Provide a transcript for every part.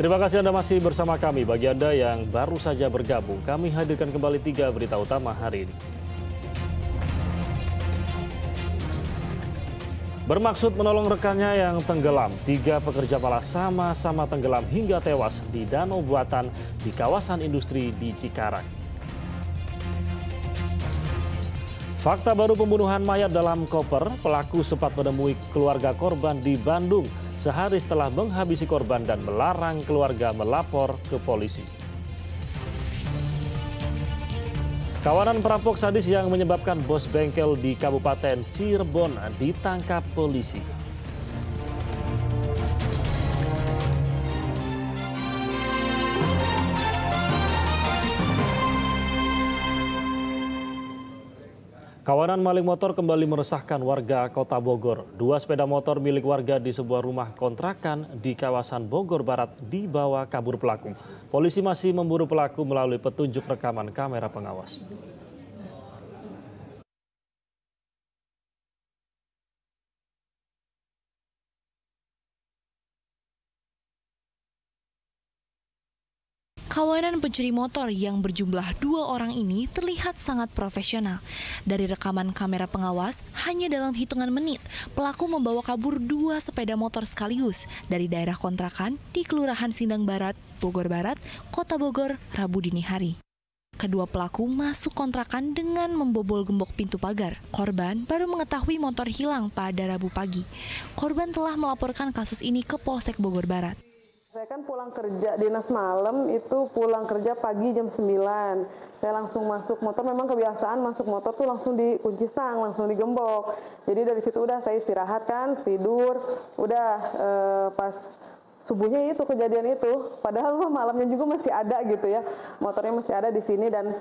Terima kasih Anda masih bersama kami. Bagi Anda yang baru saja bergabung, kami hadirkan kembali 3 berita utama hari ini. Bermaksud menolong rekannya yang tenggelam, 3 pekerja pala sama-sama tenggelam hingga tewas di Danau Buatan di kawasan industri di Cikarang. Fakta baru pembunuhan mayat dalam koper, pelaku sempat menemui keluarga korban di Bandung sehari setelah menghabisi korban dan melarang keluarga melapor ke polisi. Kawanan perampok sadis yang menyebabkan bos bengkel di Kabupaten Cirebon ditangkap polisi. Kawanan maling motor kembali meresahkan warga Kota Bogor. 2 sepeda motor milik warga di sebuah rumah kontrakan di kawasan Bogor Barat dibawa kabur pelaku. Polisi masih memburu pelaku melalui petunjuk rekaman kamera pengawas. Kawanan pencuri motor yang berjumlah 2 orang ini terlihat sangat profesional. Dari rekaman kamera pengawas, hanya dalam hitungan menit, pelaku membawa kabur 2 sepeda motor sekaligus dari daerah kontrakan di Kelurahan Sindang Barat, Bogor Barat, Kota Bogor, Rabu dini hari. Kedua pelaku masuk kontrakan dengan membobol gembok pintu pagar. Korban baru mengetahui motor hilang pada Rabu pagi. Korban telah melaporkan kasus ini ke Polsek Bogor Barat. Saya kan pulang kerja, dinas malam itu pulang kerja pagi jam 9. Saya langsung masuk motor, memang kebiasaan masuk motor tuh langsung dikunci stang, langsung digembok. Jadi dari situ udah saya istirahat kan, tidur, udah pas subuhnya itu kejadian itu. Padahal malamnya juga masih ada gitu ya, motornya masih ada di sini dan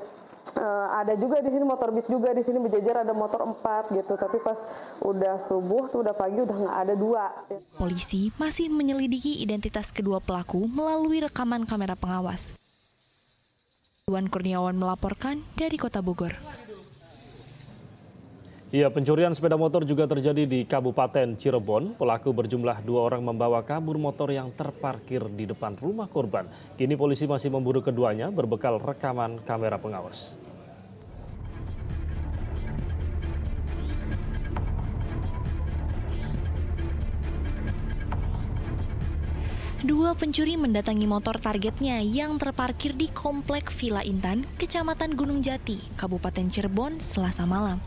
ada juga di sini motor Beat juga di sini berjejer ada motor 4 gitu, tapi pas udah subuh tuh udah pagi udah nggak ada 2. Polisi masih menyelidiki identitas kedua pelaku melalui rekaman kamera pengawas. Iwan Kurniawan melaporkan dari Kota Bogor. Iya, pencurian sepeda motor juga terjadi di Kabupaten Cirebon. Pelaku berjumlah 2 orang membawa kabur motor yang terparkir di depan rumah korban. Kini polisi masih memburu keduanya berbekal rekaman kamera pengawas. Dua pencuri mendatangi motor targetnya yang terparkir di Komplek Villa Intan, Kecamatan Gunung Jati, Kabupaten Cirebon, Selasa malam.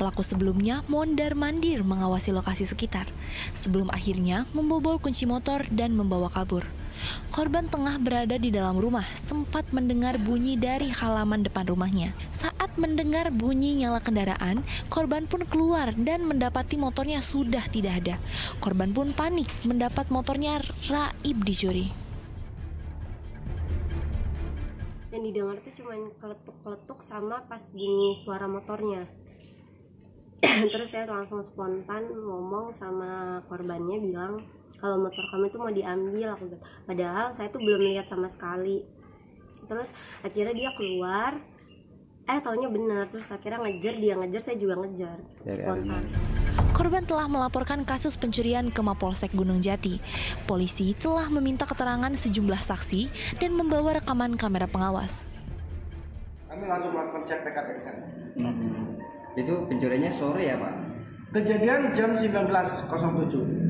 Pelaku sebelumnya mondar-mandir mengawasi lokasi sekitar, sebelum akhirnya membobol kunci motor dan membawa kabur. Korban tengah berada di dalam rumah, sempat mendengar bunyi dari halaman depan rumahnya. Saat mendengar bunyi nyala kendaraan, korban pun keluar dan mendapati motornya sudah tidak ada. Korban pun panik mendapat motornya raib dicuri. Yang didengar itu cuma keletuk-keletuk sama pas bunyi suara motornya. Terus saya langsung spontan ngomong sama korbannya, bilang kalau motor kamu itu mau diambil, aku padahal saya tuh belum lihat sama sekali. Terus akhirnya dia keluar, taunya benar, terus akhirnya ngejar, dia ngejar, saya juga ngejar, spontan. Korban telah melaporkan kasus pencurian ke Mapolsek Gunung Jati. Polisi telah meminta keterangan sejumlah saksi dan membawa rekaman kamera pengawas. Kami langsung melakukan cek TKP di sana. Itu pencuriannya sore ya Pak? Kejadian jam 19.07.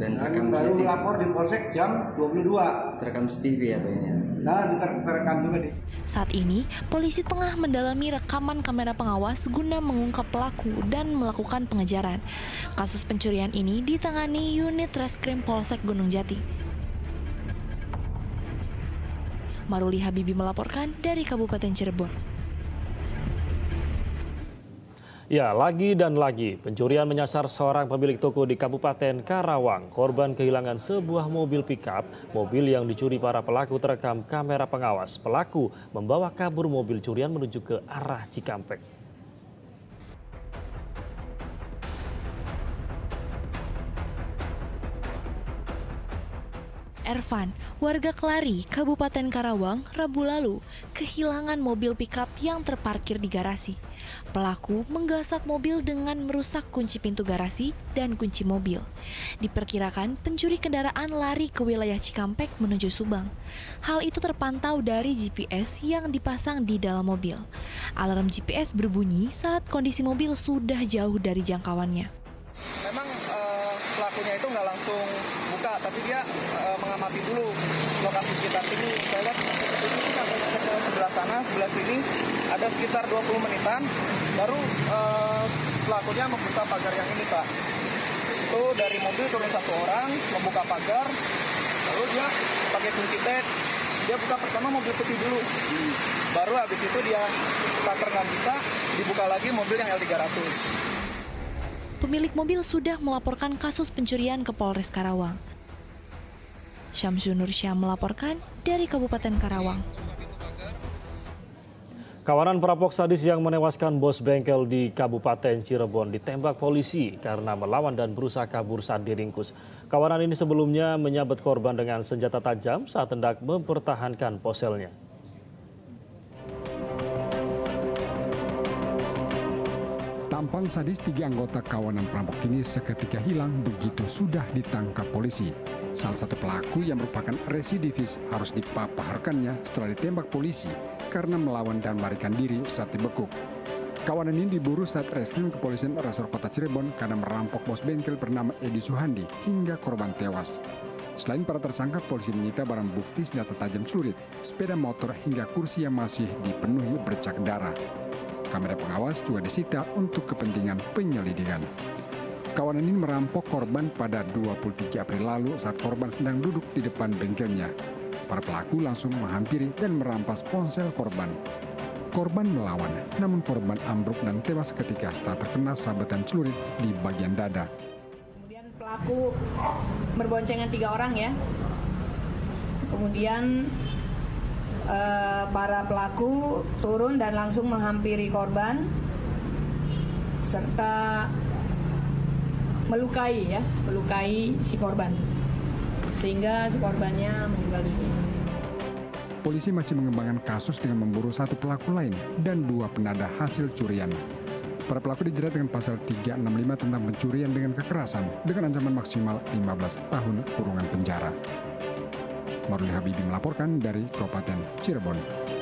Dan kami baru melapor di polsek jam 22. Terekam CCTV ya Pak ini. Nah, terekam juga di. Saat ini polisi tengah mendalami rekaman kamera pengawas guna mengungkap pelaku dan melakukan pengejaran. Kasus pencurian ini ditangani unit Satreskrim Polsek Gunung Jati. Maruli Habibie melaporkan dari Kabupaten Cirebon. Ya, lagi dan lagi pencurian menyasar seorang pemilik toko di Kabupaten Karawang. Korban kehilangan sebuah mobil pickup. Mobil yang dicuri para pelaku terekam kamera pengawas. Pelaku membawa kabur mobil curian menuju ke arah Cikampek. Ervan, warga Klari, Kabupaten Karawang, Rabu lalu, kehilangan mobil pickup yang terparkir di garasi. Pelaku menggasak mobil dengan merusak kunci pintu garasi dan kunci mobil. Diperkirakan pencuri kendaraan lari ke wilayah Cikampek menuju Subang. Hal itu terpantau dari GPS yang dipasang di dalam mobil. Alarm GPS berbunyi saat kondisi mobil sudah jauh dari jangkauannya. Memang pelakunya itu nggak langsung buka, tapi dia mengamati dulu lokasi sekitar sini. Saya lihat sebelah sana, sebelah sini ada sekitar 20 menitan, baru pelakunya membuka pagar yang ini, Pak. Itu dari mobil turun satu orang, membuka pagar, lalu dia pakai kunci tek, dia buka pertama mobil putih dulu, baru habis itu dia pagar nggak bisa, dibuka lagi mobil yang L300. Pemilik mobil sudah melaporkan kasus pencurian ke Polres Karawang. Syamsunur Syam melaporkan dari Kabupaten Karawang. Kawanan perampok sadis yang menewaskan bos bengkel di Kabupaten Cirebon ditembak polisi karena melawan dan berusaha kabur saat diringkus. Kawanan ini sebelumnya menyabet korban dengan senjata tajam saat hendak mempertahankan ponselnya. Tampang sadis tiga anggota kawanan perampok ini seketika hilang begitu sudah ditangkap polisi. Salah satu pelaku yang merupakan residivis harus dipaparkannya setelah ditembak polisi karena melawan dan melarikan diri saat dibekuk. Kawanan ini diburu Satreskrim Kepolisian Resor Kota Cirebon karena merampok bos bengkel bernama Edi Suhandi hingga korban tewas. Selain para tersangka, polisi menyita barang bukti senjata tajam celurit, sepeda motor hingga kursi yang masih dipenuhi bercak darah. Kamera pengawas juga disita untuk kepentingan penyelidikan. Kawanan ini merampok korban pada 23 April lalu saat korban sedang duduk di depan bengkelnya. Para pelaku langsung menghampiri dan merampas ponsel korban. Korban melawan, namun korban ambruk dan tewas ketika setelah terkena sabetan celurit di bagian dada. Kemudian pelaku berboncengan tiga orang ya. Kemudian para pelaku turun dan langsung menghampiri korban serta melukai si korban, sehingga si korbannya meninggal dunia. Polisi masih mengembangkan kasus dengan memburu satu pelaku lain dan dua penada hasil curian. Para pelaku dijerat dengan pasal 365 tentang pencurian dengan kekerasan dengan ancaman maksimal 15 tahun kurungan penjara. Maruli Habibie melaporkan dari Kabupaten Cirebon.